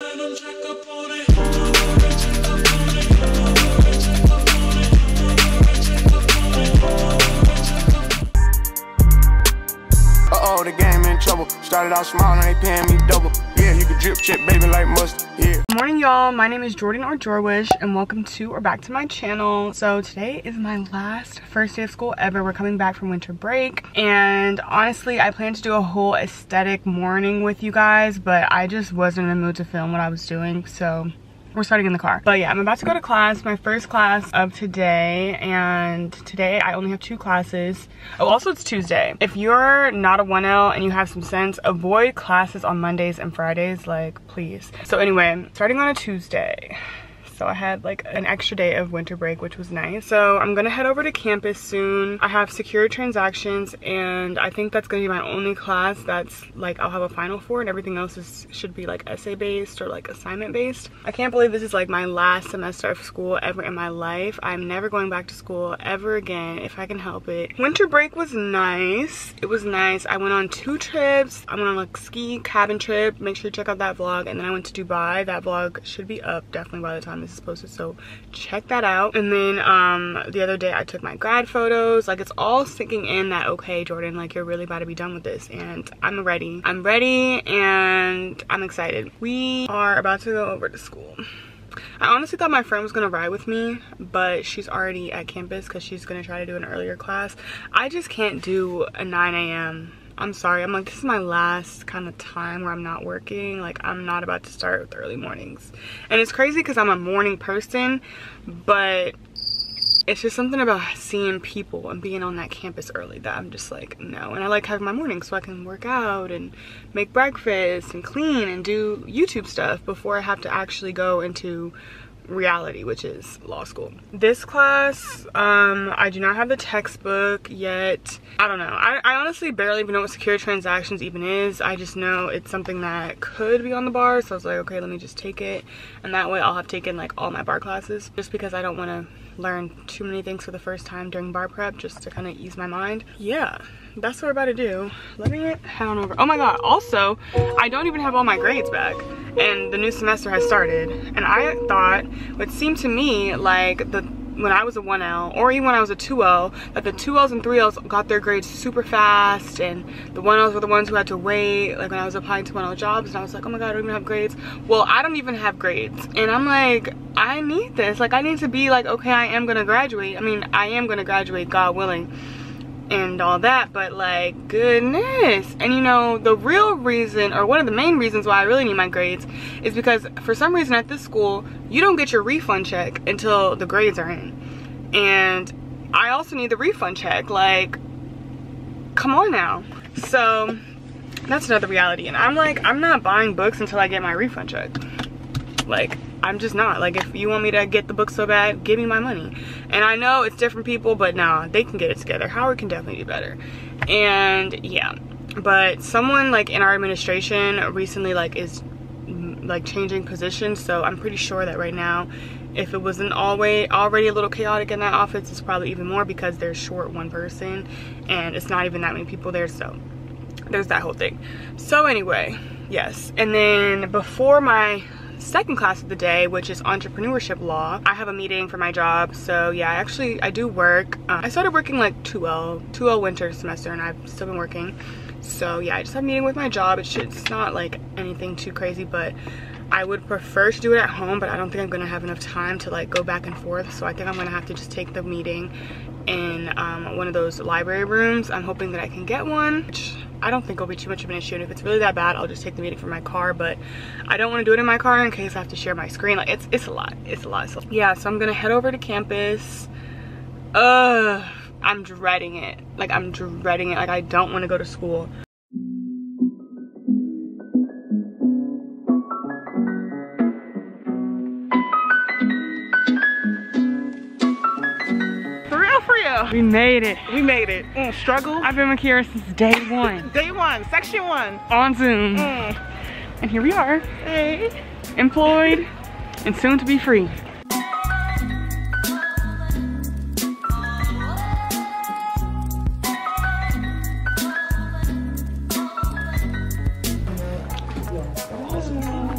Uh-oh, the game in trouble. Started out small, now they paying me double. Yeah, you can drip chip, baby, like mustard. Yeah. Good morning, y'all. My name is Jordan or Jorwish, and welcome to or back to my channel. So today is my last first day of school ever. We're coming back from winter break, and honestly, I planned to do a whole aesthetic morning with you guys, but I just wasn't in the mood to film what I was doing, so we're starting in the car. But yeah, I'm about to go to class, my first class of today, and today I only have two classes. Oh, also it's Tuesday. If you're not a 1L and you have some sense, avoid classes on Mondays and Fridays, like, please. So anyway, starting on a Tuesday. So I had like an extra day of winter break, which was nice. So I'm gonna head over to campus soon. I have Secured Transactions, and I think that's gonna be my only class that's like I'll have a final for, and everything else is should be like essay based or like assignment based. I can't believe this is like my last semester of school ever in my life. I'm never going back to school ever again if I can help it. Winter break was nice. It was nice. I went on two trips. I went on a ski cabin trip. Make sure you check out that vlog. And then I went to Dubai. That vlog should be up definitely by the time this is posted, so check that out. And then the other day I took my grad photos. Like, it's all sinking in that, okay, Jordan, like, you're really about to be done with this. And I'm ready and I'm excited. We are about to go over to school. I honestly thought my friend was gonna ride with me, but she's already at campus because she's gonna try to do an earlier class. I just can't do a 9 a.m. I'm sorry. I'm like, this is my last kind of time where I'm not working. Like, I'm not about to start with early mornings. And it's crazy because I'm a morning person, but it's just something about seeing people and being on that campus early that I'm just like, no. And I like having my morning so I can work out and make breakfast and clean and do YouTube stuff before I have to actually go into reality, which is law school. This class, I do not have the textbook yet. I don't know. I honestly barely even know what Secured Transactions even is. I just know it's something that could be on the bar, so I was like, okay, let me just take it, and that way I'll have taken like all my bar classes, just because I don't want to learn too many things for the first time during bar prep, just to kind of ease my mind. Yeah, that's what we're about to do. Let me head on over. Oh my god, also, I don't even have all my grades back, and the new semester has started, and I thought, what seemed to me like when I was a 1L or even when I was a 2L, that the 2Ls and 3Ls got their grades super fast, and the 1Ls were the ones who had to wait, like when I was applying to 1L jobs, and I was like, oh my god, I don't even have grades. Well, I don't even have grades, and I'm like, I need this. Like, I need to be like, okay, I am gonna graduate. I mean, I am gonna graduate, God willing, and all that, but like, goodness. And you know, the real reason, or one of the main reasons why I really need my grades, is because for some reason at this school you don't get your refund check until the grades are in, and I also need the refund check. Like, come on now. So that's another reality, and I'm like, I'm not buying books until I get my refund check. Like, I'm just not. Like, if you want me to get the book so bad, give me my money. And I know it's different people, but nah, they can get it together. Howard can definitely do better. And yeah, but someone like in our administration recently like is like changing positions, so I'm pretty sure that right now, if it wasn't already a little chaotic in that office, it's probably even more because they're short one person, and it's not even that many people there, so there's that whole thing. So anyway, yes. And then before my second class of the day, which is Entrepreneurship Law, I have a meeting for my job. So yeah, I do work. I started working like 2L winter semester, and I've still been working. So yeah, I just have a meeting with my job. It's not like anything too crazy, but I would prefer to do it at home, but I don't think I'm gonna have enough time to like go back and forth, so I think I'm gonna have to just take the meeting in one of those library rooms. I'm hoping that I can get one, which I don't think will be too much of an issue, and if it's really that bad, I'll just take the meeting from my car. But I don't want to do it in my car in case I have to share my screen. Like, it's a lot. So yeah, so I'm gonna head over to campus. I'm dreading it. Like, I'm dreading it. Like, I don't want to go to school. We made it. We made it. Struggle. I've been with Kiara since day one. Day one, section one. On Zoom. And here we are. Hey. Employed and soon to be free.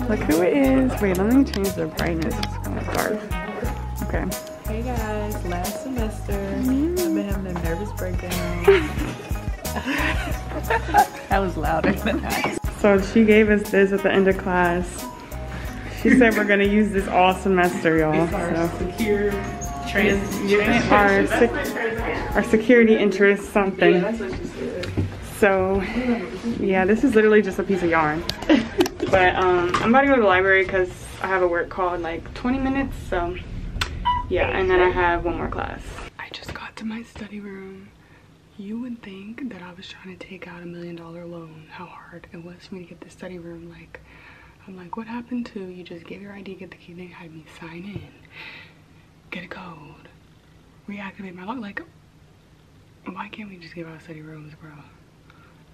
Look who it is. Wait, let me change the brightness. It's kind of dark. Okay. Hey guys, last semester, I've been having a nervous breakdown. That was louder than that. So she gave us this at the end of class. She said we're going to use this all semester, y'all. Our security interest something. Yeah, that's what she said. So, yeah, this is literally just a piece of yarn. But I'm about to go to the library because I have a work call in like 20 minutes. So, yeah, and then I have one more class. I just got to my study room. You would think that I was trying to take out $1 million loan. How hard it was for me to get this study room. Like, I'm like, what happened to you just gave your ID, get the key, they had me sign in, get a code, reactivate my lock. Like, why can't we just give out study rooms, bro?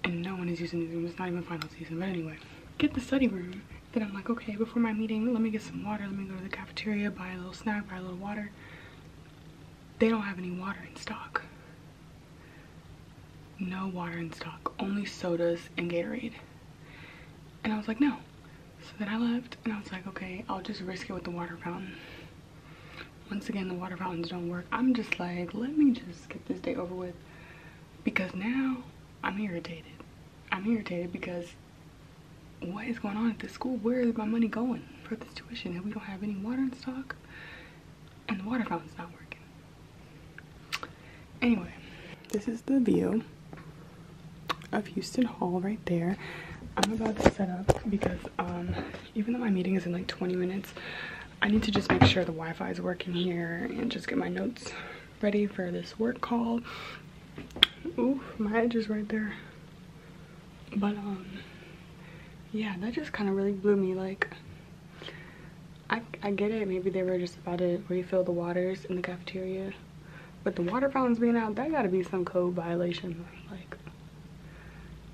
And no one is using these rooms. It's not even final season. But anyway, get the study room. Then I'm like, okay, before my meeting, let me get some water. Let me go to the cafeteria, buy a little snack, buy a little water. They don't have any water in stock. No water in stock. Only sodas and Gatorade. And I was like, no. So then I left and I was like, okay, I'll just risk it with the water fountain. Once again, the water fountains don't work. I'm just like, let me just get this day over with. Because now I'm irritated. I'm irritated because what is going on at this school? Where is my money going for this tuition? And we don't have any water in stock and the water fountain's not working. Anyway, this is the view of Houston Hall right there. I'm about to set up because even though my meeting is in like 20 minutes, I need to just make sure the Wi-Fi is working here and just get my notes ready for this work call. Ooh, my edge is right there. But yeah, that just kind of really blew me. Like, I get it. Maybe they were just about to refill the waters in the cafeteria, but the water fountains being out, that gotta be some code violation. Like,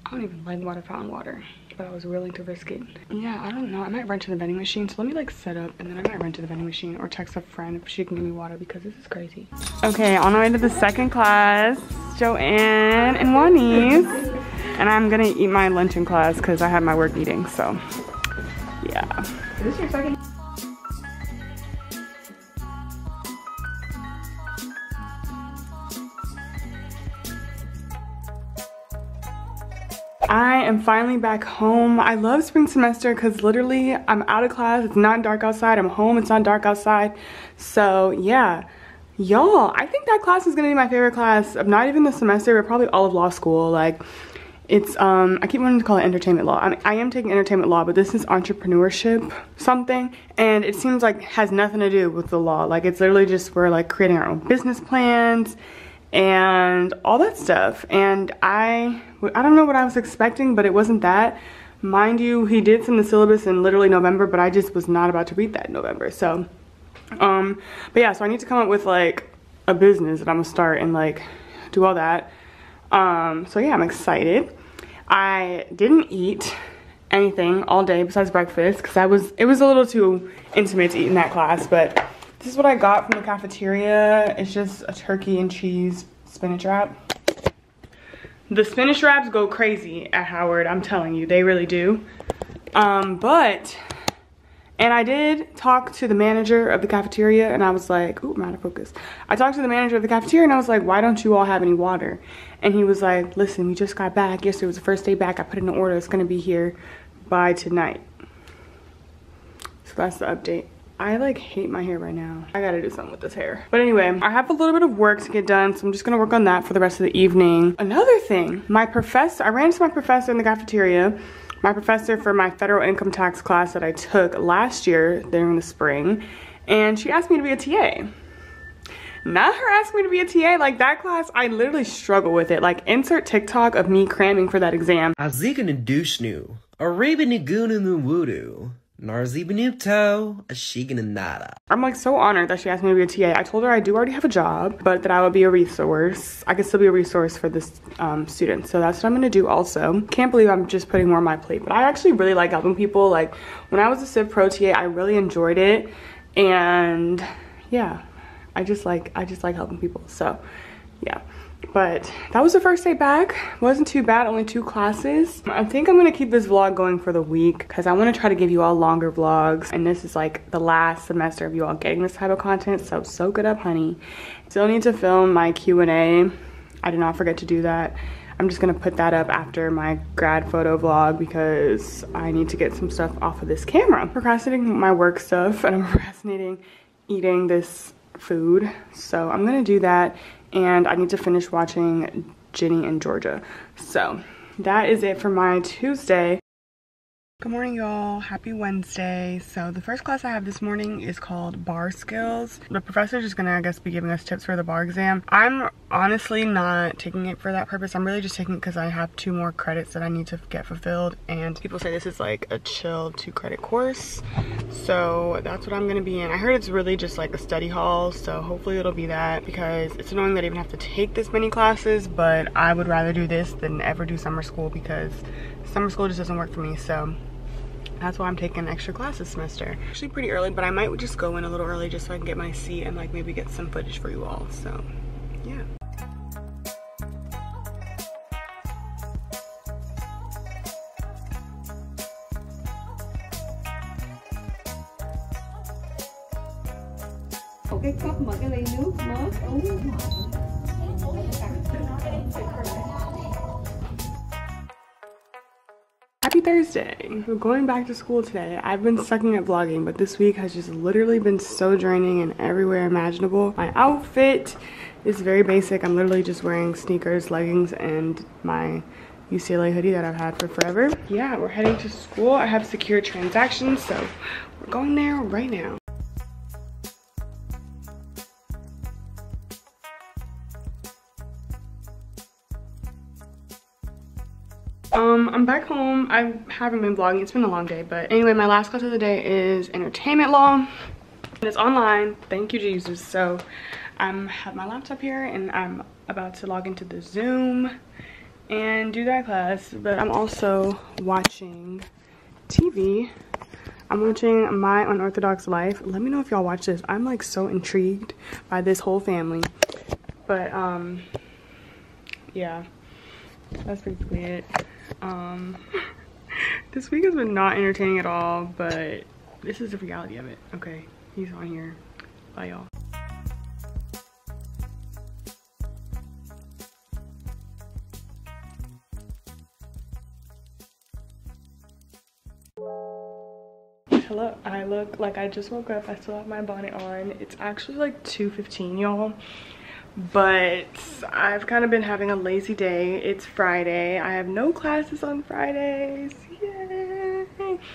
I don't even like water fountain water, but I was willing to risk it. Yeah, I don't know. I might run to the vending machine. So let me like set up and then I might run to the vending machine or text a friend if she can give me water because this is crazy. Okay, on the way to the second class, Joanne and Juanice. And I'm gonna eat my lunch in class because I have my work meeting, so yeah. Is this your second? I am finally back home. I love spring semester because literally I'm out of class, it's not dark outside, I'm home, it's not dark outside. So yeah. Y'all, I think that class is gonna be my favorite class of not even the semester, but probably all of law school. Like, it's, I keep wanting to call it entertainment law. I am taking entertainment law, but this is entrepreneurship something. And it seems like has nothing to do with the law. Like, it's literally just we're like creating our own business plans and all that stuff. And I don't know what I was expecting, but it wasn't that. Mind you, he did send the syllabus in literally November, but I just was not about to read that in November. So, but yeah, so I need to come up with like a business that I'm gonna start and like do all that. So yeah, I'm excited. I didn't eat anything all day besides breakfast because it was a little too intimate to eat in that class, but this is what I got from the cafeteria. It's just a turkey and cheese spinach wrap. The spinach wraps go crazy at Howard, I'm telling you, they really do. And I did talk to the manager of the cafeteria and I was like, ooh, I'm out of focus. I talked to the manager of the cafeteria and I was like, why don't you all have any water? And he was like, listen, we just got back. Yesterday was the first day back. I put in an order. It's going to be here by tonight. So that's the update. I like hate my hair right now. I gotta do something with this hair. But anyway, I have a little bit of work to get done, so I'm just gonna work on that for the rest of the evening. Another thing, my professor, I ran into my professor in the cafeteria. My professor for my federal income tax class that I took last year during the spring, and she asked me to be a TA. Not her asking me to be a TA, like that class, I literally struggle with it. Like, insert TikTok of me cramming for that exam. I'm like so honored that she asked me to be a TA. I told her I do already have a job, but that I would be a resource. I could still be a resource for this student. So that's what I'm gonna do also. Can't believe I'm just putting more on my plate, but I actually really like helping people. Like when I was a Civ Pro TA, I really enjoyed it. And yeah, I just like helping people, so yeah. But that was the first day back. Wasn't too bad, only 2 classes. I think I'm gonna keep this vlog going for the week because I want to try to give you all longer vlogs, and this is like the last semester of you all getting this type of content, so soak it up, honey. Still need to film my Q&A. I did not forget to do that. I'm just gonna put that up after my grad photo vlog because I need to get some stuff off of this camera. I'm procrastinating my work stuff and I'm procrastinating eating this food. So I'm gonna do that, and I need to finish watching Ginny and Georgia. So that is it for my Tuesday. Good morning, y'all. Happy Wednesday. So the first class I have this morning is called Bar Skills. The professor is just gonna, I guess, be giving us tips for the bar exam. I'm honestly not taking it for that purpose. I'm really just taking it because I have 2 more credits that I need to get fulfilled, and people say this is like a chill 2-credit course. So that's what I'm gonna be in. I heard it's really just like a study hall, so hopefully it'll be that, because it's annoying that I even have to take this many classes, but I would rather do this than ever do summer school because summer school just doesn't work for me. So that's why I'm taking extra class this semester. Actually pretty early, but I might just go in a little early just so I can get my seat and like maybe get some footage for you all, so yeah. Cái cốc mà cái ly nước mới uống Thursday. We're going back to school today. I've been sucking at vlogging, but this week has just literally been so draining and everywhere imaginable. My outfit is very basic. I'm literally just wearing sneakers, leggings, and my UCLA hoodie that I've had for forever. Yeah, we're heading to school. I have secured transactions, so we're going there right now. I'm back home. I haven't been vlogging. It's been a long day, but anyway, my last class of the day is Entertainment Law, and it's online. Thank you, Jesus. So I have my laptop here, and I'm about to log into the Zoom and do that class, but I'm also watching TV. I'm watching My Unorthodox Life. Let me know if y'all watch this. I'm like so intrigued by this whole family, but yeah. That's basically it. This week has been not entertaining at all, but this is the reality of it. Okay, he's on here. Bye, y'all. Hello, I look like I just woke up. I still have my bonnet on. It's actually like 2:15, y'all. But I've kind of been having a lazy day. It's Friday. I have no classes on Fridays. Yay!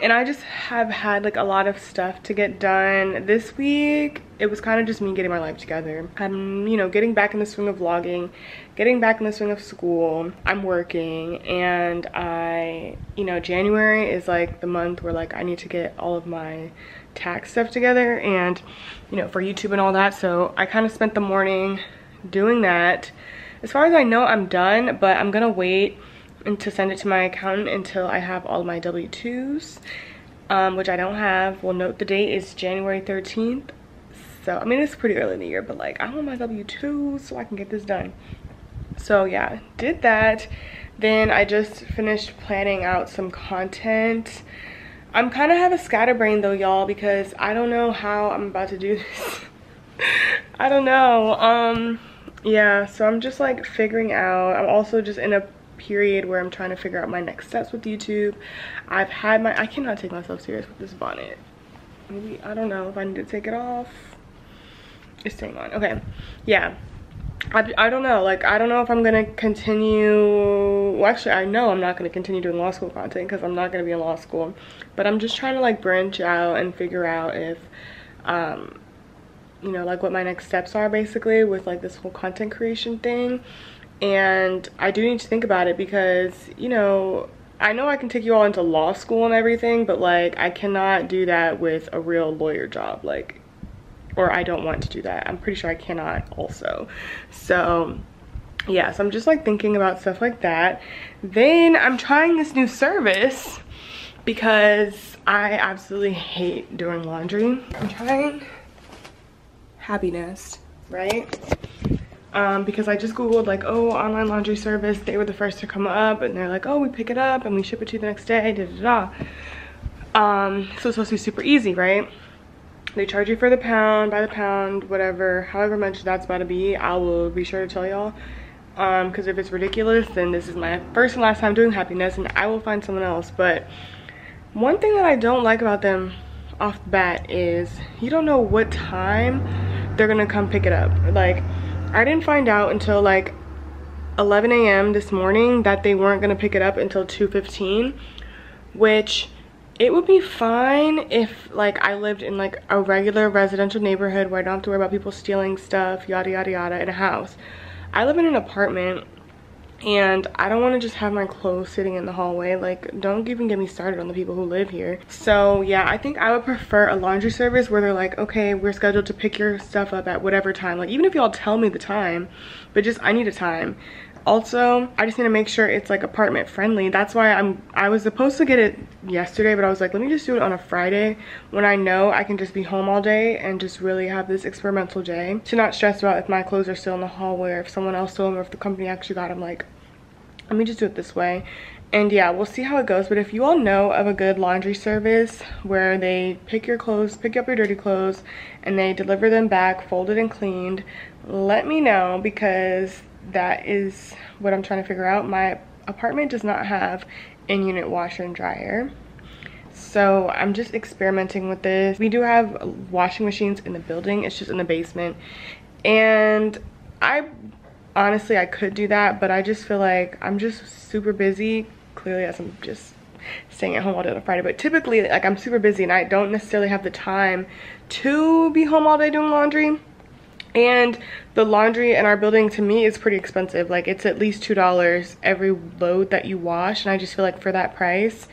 And I just have had like a lot of stuff to get done this week. It was kind of just me getting my life together. I'm, you know, getting back in the swing of vlogging, getting back in the swing of school. I'm working, and I, you know, January is like the month where like I need to get all of my tax stuff together and, you know, for YouTube and all that. So I kind of spent the morning doing that. As far as I know, I'm done, but I'm gonna wait and to send it to my accountant until I have all my W-2s, which I don't have. We'll note the date is January 13th. So, I mean, it's pretty early in the year, but like I want my W-2s so I can get this done. So yeah, did that. Then I just finished planning out some content. I'm kind of have a scatterbrain though, y'all, because I don't know how I'm about to do this. I don't know. Yeah, so I'm just like figuring out. I'm also just in a period where I'm trying to figure out my next steps with YouTube. I've had my, I cannot take myself serious with this bonnet. Maybe, I don't know if I need to take it off. It's staying on. Okay, yeah, I don't know, like I don't know if I'm gonna continue. Well, actually I know I'm not gonna continue doing law school content because I'm not gonna be in law school, but I'm just trying to like branch out and figure out if you know, like what my next steps are basically with like this whole content creation thing. And I do need to think about it because, you know I can take you all into law school and everything, but like I cannot do that with a real lawyer job, like, or I don't want to do that. I'm pretty sure I cannot also. So yeah, so I'm just like thinking about stuff like that. Then I'm trying this new service because I absolutely hate doing laundry. I'm trying Happiness, right? because I just googled like, oh, online laundry service, they were the first to come up, and they're like, oh, we pick it up and we ship it to you the next day, so it's supposed to be super easy, right? They charge you for the pound, by the pound, whatever, however much that's about to be. I will be sure to tell y'all, because if it's ridiculous, then this is my first and last time doing Happiness, and I will find someone else. But one thing that I don't like about them off the bat is you don't know what time they're gonna come pick it up. Like, I didn't find out until like 11 a.m. this morning that they weren't gonna pick it up until 2:15, which it would be fine if like I lived in like a regular residential neighborhood where I don't have to worry about people stealing stuff, yada yada yada, in a house. I live in an apartment and I don't want to just have my clothes sitting in the hallway. Like, don't even get me started on the people who live here. So yeah, I think I would prefer a laundry service where they're like, okay, we're scheduled to pick your stuff up at whatever time. Like, even if y'all tell me the time, but just I need a time. Also, I just need to make sure it's like apartment friendly. That's why I was supposed to get it yesterday, but I was like, let me just do it on a Friday when I know I can just be home all day and just really have this experimental day to not stress about if my clothes are still in the hallway or if someone else stole them or if the company actually got them. Like, let me just do it this way. And yeah, we'll see how it goes. But if you all know of a good laundry service where they pick your clothes, pick up your dirty clothes, and they deliver them back folded and cleaned, let me know, because that is what I'm trying to figure out. My apartment does not have in-unit washer and dryer, so I'm just experimenting with this. We do have washing machines in the building, it's just in the basement, and I honestly, I could do that, but I just feel like I'm just super busy, clearly, as I'm just staying at home all day on Friday. But typically, like, I'm super busy and I don't necessarily have the time to be home all day doing laundry. And the laundry in our building, to me, is pretty expensive. Like, it's at least $2 every load that you wash. And I just feel like for that price,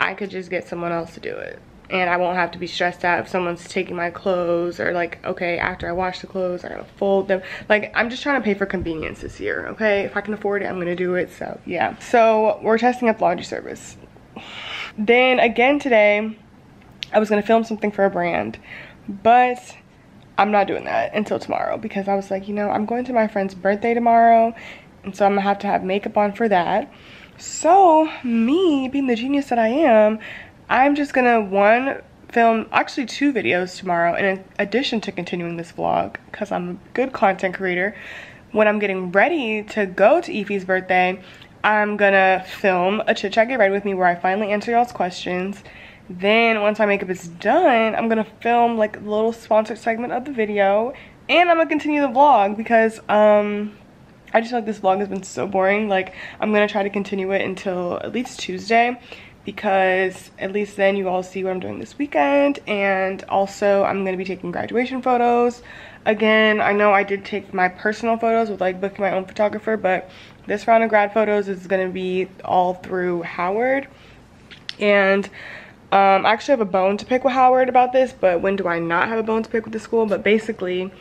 I could just get someone else to do it. And I won't have to be stressed out if someone's taking my clothes, or like, okay, after I wash the clothes, I gotta fold them. Like, I'm just trying to pay for convenience this year, okay? If I can afford it, I'm gonna do it, so yeah. So we're testing out the laundry service. Then again today, I was gonna film something for a brand, but I'm not doing that until tomorrow, because I was like, you know, I'm going to my friend's birthday tomorrow, and so I'm gonna have to have makeup on for that. So me being the genius that I am, I'm just gonna film actually 2 videos tomorrow in addition to continuing this vlog, because I'm a good content creator. When I'm getting ready to go to Ife's birthday, I'm gonna film a chit chat get ready with me where I finally answer y'all's questions. Then once my makeup is done, I'm gonna film like a little sponsored segment of the video, and I'm gonna continue the vlog, because I just feel like this vlog has been so boring. Like, I'm gonna try to continue it until at least Tuesday, because at least then you all see what I'm doing this weekend. And also, I'm gonna be taking graduation photos again. I know I did take my personal photos with like booking my own photographer, but this round of grad photos is gonna be all through Howard. And I actually have a bone to pick with Howard about this, but when do I not have a bone to pick with the school? But basically,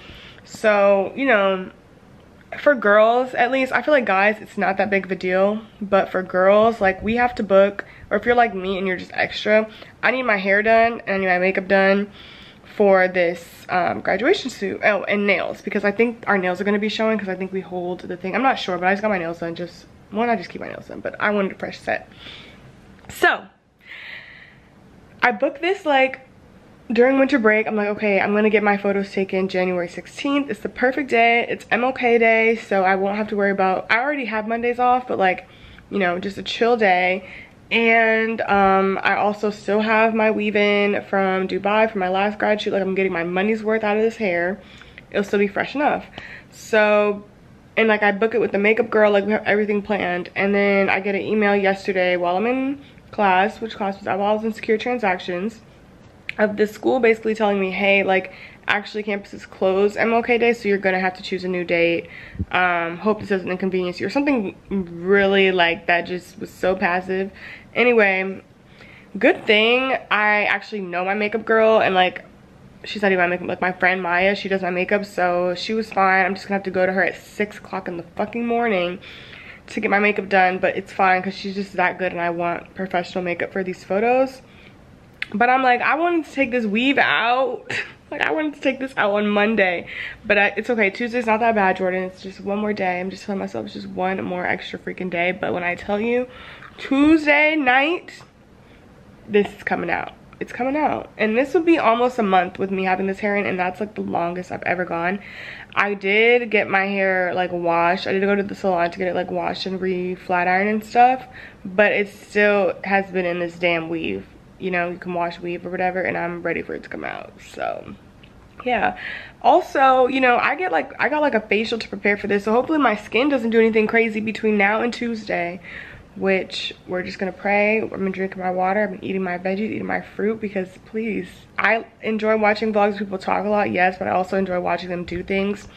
so, you know, for girls at least, I feel like guys, it's not that big of a deal. But for girls, like, we have to book, or if you're like me and you're just extra, I need my hair done and I need my makeup done for this graduation suit. Oh, and nails, because I think our nails are going to be showing, because I think we hold the thing. I'm not sure, but I just got my nails done. Just, well, I just keep my nails done, but I wanted a fresh set. So I booked this like during winter break. I'm like, okay, I'm gonna get my photos taken January 16th. It's the perfect day. It's MLK day, so I won't have to worry about, I already have Mondays off, but like, you know, just a chill day. And I also still have my weave-in from Dubai for my last grad shoot. Like, I'm getting my money's worth out of this hair. It'll still be fresh enough. So, and like, I book it with the makeup girl, like, we have everything planned. And then I get an email yesterday while I'm in class, which class was I was in Secured Transactions, of this school basically telling me, hey, like, actually campus is closed MLK day, so you're gonna have to choose a new date. Hope this doesn't inconvenience you, or something really like that. Just was so passive. Anyway, good thing I actually know my makeup girl, and like, she's not even my makeup, like my friend Maya, she does my makeup, so she was fine. I'm just gonna have to go to her at 6 o'clock in the fucking morning to get my makeup done, but it's fine because she's just that good, and I want professional makeup for these photos. But I'm like, I wanted to take this weave out Like, I wanted to take this out on Monday, but it's okay. Tuesday's not that bad, Jordan. It's just one more day. I'm just telling myself it's just one more extra freaking day. But when I tell you Tuesday night, this is coming out. It's coming out. And this would be almost a month with me having this hair in, and that's like the longest I've ever gone. I did get my hair like washed. I did go to the salon to get it like washed and re-flat iron and stuff, but it still has been in this damn weave. You know, you can wash weave or whatever, and I'm ready for it to come out. So yeah. Also, you know, I got like a facial to prepare for this, so hopefully my skin doesn't do anything crazy between now and Tuesday, which we're just gonna pray. I've been drinking my water, I've been eating my veggies, eating my fruit, because please, I enjoy watching vlogs. People talk a lot, yes, but I also enjoy watching them do things.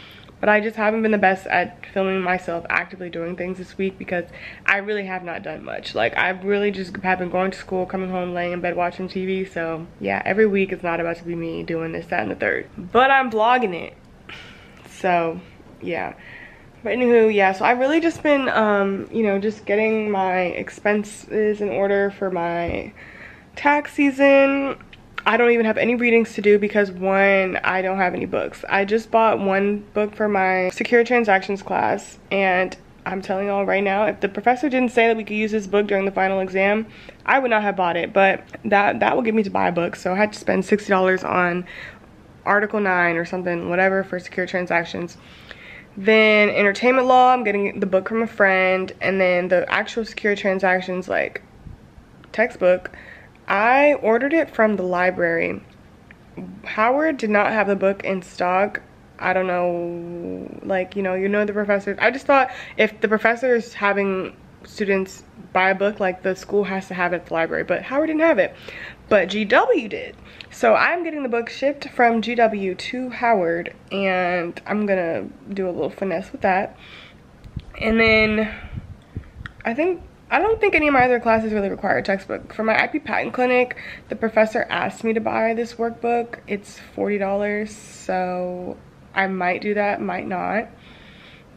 But I just haven't been the best at filming myself actively doing things this week, because I really have not done much. Like, I've really just have been going to school, coming home, laying in bed, watching TV. So yeah, every week is not about to be me doing this, that, and the third. But I'm vlogging it. So yeah. But anywho, yeah, so I've really just been, you know, just getting my expenses in order for my tax season. I don't even have any readings to do because, one, I don't have any books. I just bought one book for my Secured Transactions class, and I'm telling y'all right now, if the professor didn't say that we could use this book during the final exam, I would not have bought it, but that will get me to buy a book. So I had to spend $60 on Article 9 or something, whatever, for Secured Transactions. Then Entertainment Law, I'm getting the book from a friend, and then the actual Secured Transactions, like, textbook, I ordered it from the library. Howard did not have the book in stock. I don't know, like, you know the professors. I just thought if the professor is having students buy a book, like, the school has to have it at the library, but Howard didn't have it, but GW did. So I'm getting the book shipped from GW to Howard, and I'm gonna do a little finesse with that. And then I don't think any of my other classes really require a textbook. For my IP Patent Clinic, the professor asked me to buy this workbook. It's $40, so I might do that, might not.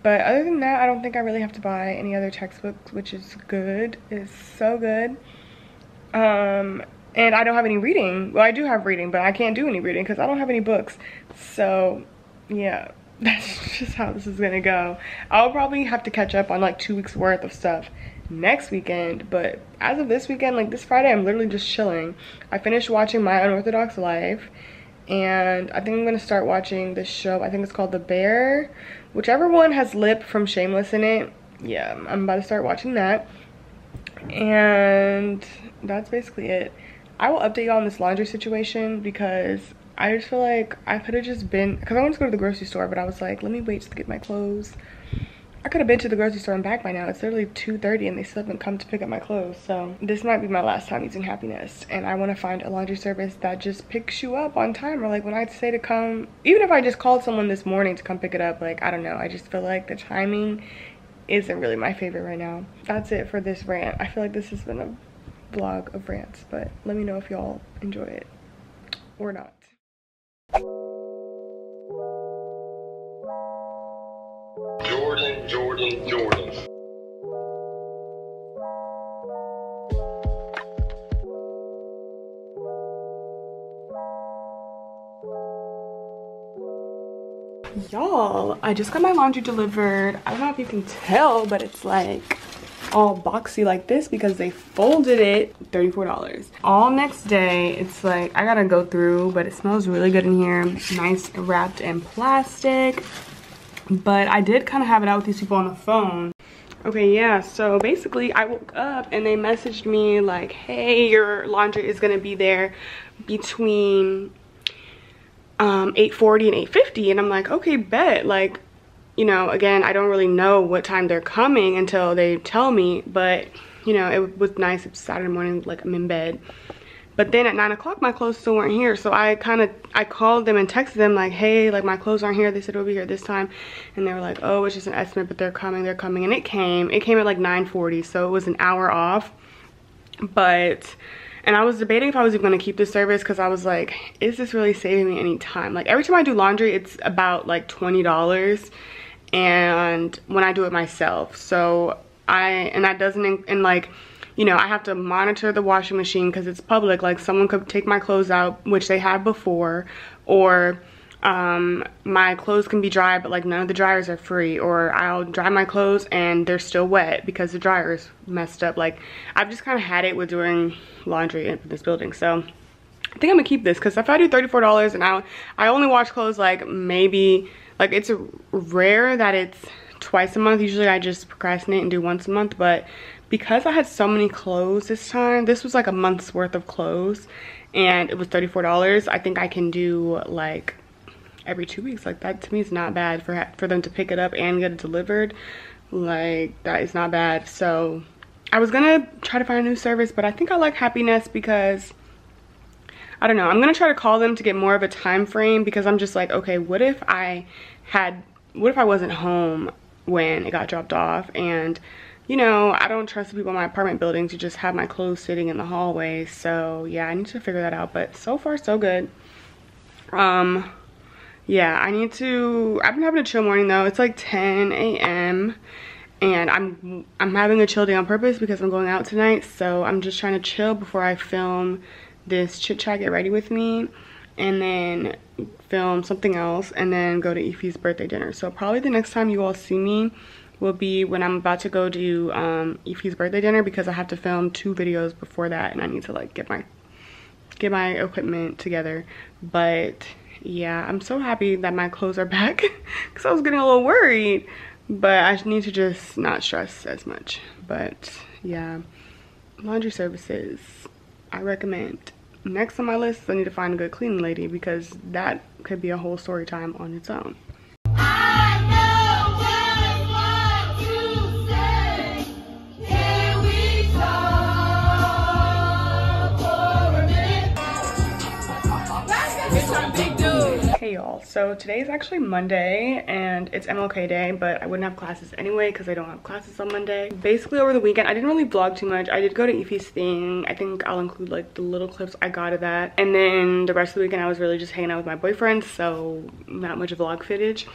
But other than that, I don't think I really have to buy any other textbooks, which is good. It's so good. And I don't have any reading. Well, I do have reading, but I can't do any reading because I don't have any books. So yeah, that's just how this is gonna go. I'll probably have to catch up on like 2 weeks worth of stuff next weekend, but as of this weekend, like this Friday, I'm literally just chilling. I finished watching My Unorthodox Life, and I think I'm gonna start watching this show. I think it's called The Bear, whichever one has Lip from Shameless in it. Yeah, I'm about to start watching that, and that's basically it. I will update y'all on this laundry situation because I just feel like I could have just been, because I wanted to go to the grocery store, but I was like, let me wait to get my clothes. I could have been to the grocery store and back by now. It's literally 2:30 and they still haven't come to pick up my clothes. So this might be my last time using Happiness, and I want to find a laundry service that just picks you up on time, or like when I say to come, even if I just called someone this morning to come pick it up, like, I don't know. I just feel like the timing isn't really my favorite right now. That's it for this rant. I feel like this has been a vlog of rants, but let me know if y'all enjoy it or not. Jordan. Y'all, I just got my laundry delivered. I don't know if you can tell, but it's like all boxy like this because they folded it. $34. All next day, it's like I gotta go through, but it smells really good in here. Nice, wrapped in plastic. But I did kind of have it out with these people on the phone. Okay, yeah, so basically I woke up and they messaged me like, hey, your laundry is gonna be there between 8:40 and 8:50. And I'm like, okay, bet. Like, you know, again, I don't really know what time they're coming until they tell me, but you know, it was nice. It's Saturday morning, like I'm in bed. But then at 9 o'clock, my clothes still weren't here. So I called them and texted them like, hey, like my clothes aren't here. They said it'll be here this time. And they were like, oh, it's just an estimate, but they're coming. And it came at like 9:40. So it was an hour off. And I was debating if I was even gonna keep this service because I was like, is this really saving me any time? Like every time I do laundry, it's about like $20. And when I do it myself. So that doesn't, and like, you know, I have to monitor the washing machine because it's public. Like, someone could take my clothes out, which they have before, or my clothes can be dry, but like none of the dryers are free, or I'll dry my clothes and they're still wet because the dryer is messed up. Like, I've just kind of had it with doing laundry in this building. So I think I'm gonna keep this, because if I do $34 and I only wash clothes like maybe, like, it's rare that it's twice a month. Usually I just procrastinate and do once a month, but because I had so many clothes this time, this was like a month's worth of clothes and it was $34. I think I can do like every 2 weeks. Like, that to me is not bad for them to pick it up and get it delivered. Like, that is not bad. So I was gonna try to find a new service, but I think I like Happiness because I don't know. I'm gonna try to call them to get more of a time frame, because I'm just like, okay, what if I wasn't home when it got dropped off? And, you know, I don't trust the people in my apartment building to just have my clothes sitting in the hallway. So yeah, I need to figure that out, but so far so good. Yeah, I've been having a chill morning though. It's like 10 a.m. and I'm having a chill day on purpose because I'm going out tonight. So I'm just trying to chill before I film this chit chat, get ready with me, and then film something else, and then go to Ify's birthday dinner. So probably the next time you all see me will be when I'm about to go to Ify's birthday dinner, because I have to film 2 videos before that, and I need to like get my equipment together. But yeah, I'm so happy that my clothes are back because I was getting a little worried, but I need to just not stress as much. But yeah, laundry services I recommend. Next on my list, I need to find a good cleaning lady, because that could be a whole story time on its own. Hey y'all, so today is actually Monday and it's MLK Day, but I wouldn't have classes anyway because I don't have classes on Monday. Basically over the weekend, I didn't really vlog too much. I did go to Ify's thing. I think I'll include like the little clips I got of that. And then the rest of the weekend, I was really just hanging out with my boyfriend, so not much vlog footage.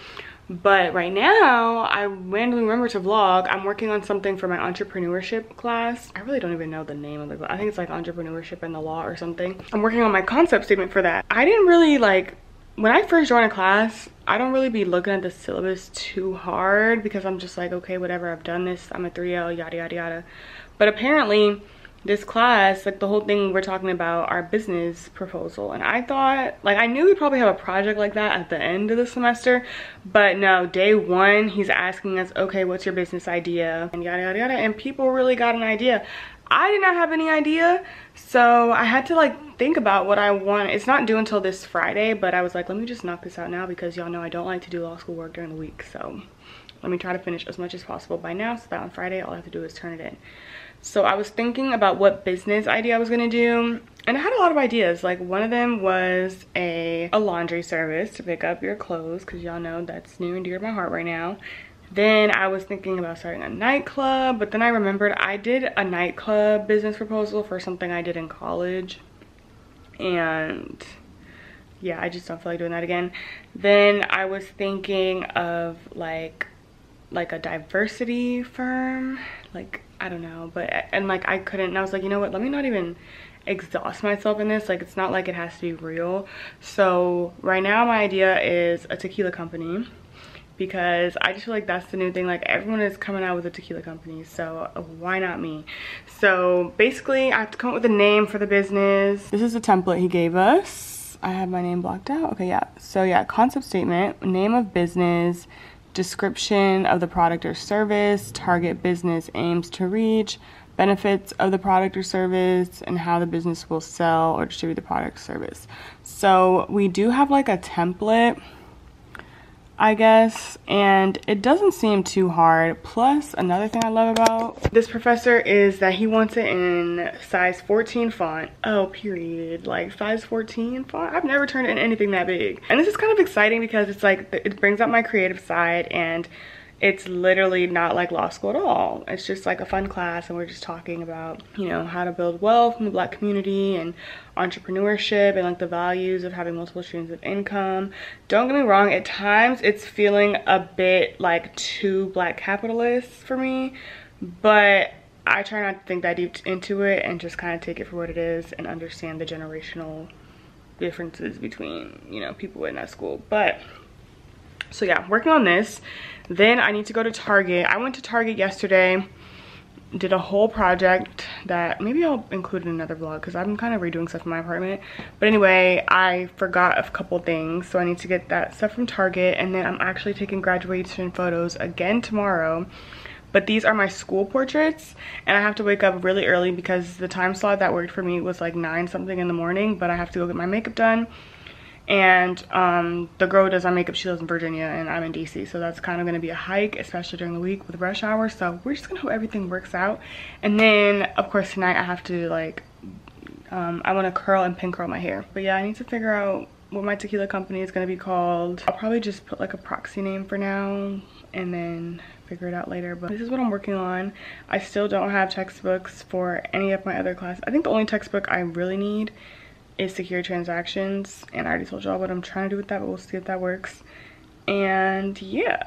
But right now, I randomly remember to vlog. I'm working on something for my entrepreneurship class. I really don't even know the name of the class. I think it's like Entrepreneurship and the Law or something. I'm working on my concept statement for that. I didn't really like... When I first joined a class, I don't really be looking at the syllabus too hard because I'm just like, okay, whatever, I've done this, I'm a 3L, yada, yada, yada. But apparently this class, like the whole thing we're talking about, our business proposal. And I thought, like, I knew we'd probably have a project like that at the end of the semester, but no, day 1, he's asking us, okay, what's your business idea? And yada, yada, yada, and people really got an idea. I did not have any idea, so I had to like think about what I want. It's not due until this Friday, but I was like, let me just knock this out now because y'all know I don't like to do law school work during the week, so let me try to finish as much as possible by now so that on Friday all I have to do is turn it in. So I was thinking about what business idea I was gonna do, and I had a lot of ideas. Like, one of them was a laundry service to pick up your clothes, because y'all know that's near and dear to my heart right now. Then I was thinking about starting a nightclub, but then I remembered I did a nightclub business proposal for something I did in college. And yeah, I just don't feel like doing that again. Then I was thinking of like a diversity firm, like, I don't know, and like I couldn't, and I was like, you know what, let me not even exhaust myself in this. Like, it's not like it has to be real. So right now my idea is a tequila company, because I just feel like that's the new thing. Like, everyone is coming out with a tequila company, so why not me? So basically I have to come up with a name for the business. This is a template he gave us. I have my name blocked out. Okay, yeah. So yeah, concept statement, name of business, description of the product or service, target business aims to reach, benefits of the product or service, and how the business will sell or distribute the product or service. So we do have like a template, I guess, and it doesn't seem too hard. Plus, another thing I love about this professor is that he wants it in size 14 font. Oh, period. Like, size 14 font? I've never turned in anything that big. And this is kind of exciting because it's like, it brings up my creative side, and it's literally not like law school at all. It's just like a fun class, and we're just talking about, you know, how to build wealth in the Black community and entrepreneurship and like the values of having multiple streams of income. Don't get me wrong, at times it's feeling a bit like too Black capitalist for me, but I try not to think that deep into it and just kind of take it for what it is and understand the generational differences between, you know, people in that school. But so yeah, working on this. Then I need to go to Target. I went to Target yesterday, did a whole project that maybe I'll include in another vlog because I'm kind of redoing stuff in my apartment. But anyway, I forgot a couple things, so I need to get that stuff from Target. And then I'm actually taking graduation photos again tomorrow, but these are my school portraits, and I have to wake up really early because the time slot that worked for me was like 9 something in the morning, but I have to go get my makeup done. And the girl who does my makeup, she lives in Virginia and I'm in DC, so that's kind of going to be a hike, especially during the week with rush hour. So we're just gonna hope everything works out. And then of course tonight I have to like I want to curl and pin curl my hair. But yeah, I need to figure out what my tequila company is going to be called. I'll probably just put like a proxy name for now and then figure it out later. But this is what I'm working on. I still don't have textbooks for any of my other classes. I think the only textbook I really need is Secured Transactions, and I already told y'all what I'm trying to do with that, but we'll see if that works. And yeah,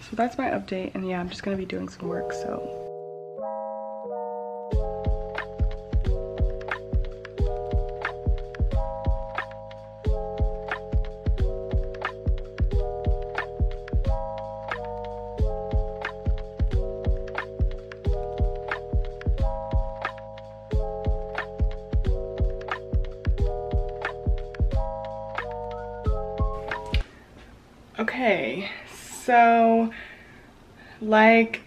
so that's my update. And yeah, I'm just gonna be doing some work. So okay, so like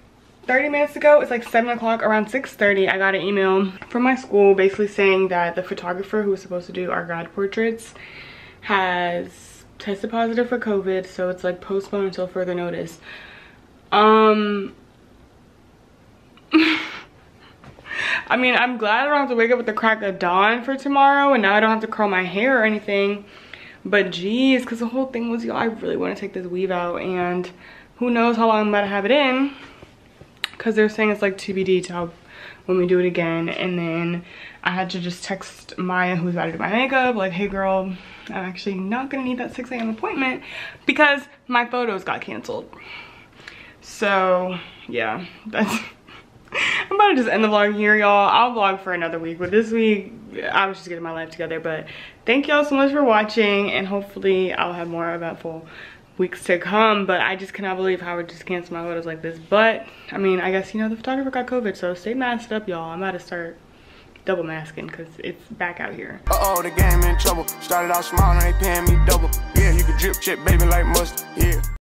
30 minutes ago, it's like 7 o'clock, around 6:30, I got an email from my school basically saying that the photographer who was supposed to do our grad portraits has tested positive for COVID, so it's like postponed until further notice. I mean, I'm glad I don't have to wake up with the crack of dawn for tomorrow, and now I don't have to curl my hair or anything. But geez, because the whole thing was, y'all, I really want to take this weave out, and who knows how long I'm about to have it in, because they're saying it's like TBD to help when we do it again. And then I had to just text Maya, who's about to do my makeup, like, hey girl, I'm actually not gonna need that 6 a.m. appointment because my photos got canceled. So yeah, that's I'm about to just end the vlog here, y'all. I'll vlog for another week, but this week I was just getting my life together. But thank y'all so much for watching, and hopefully I'll have more eventful weeks to come. But I just cannot believe Howard just canceled my photos like this. But I mean, I guess, you know, the photographer got COVID, so stay masked up, y'all. I'm about to start double masking because it's back out here. Uh-oh, the game in trouble. Started out small, now they paying me double. Yeah, you can drip chip, baby, like mustard. Yeah.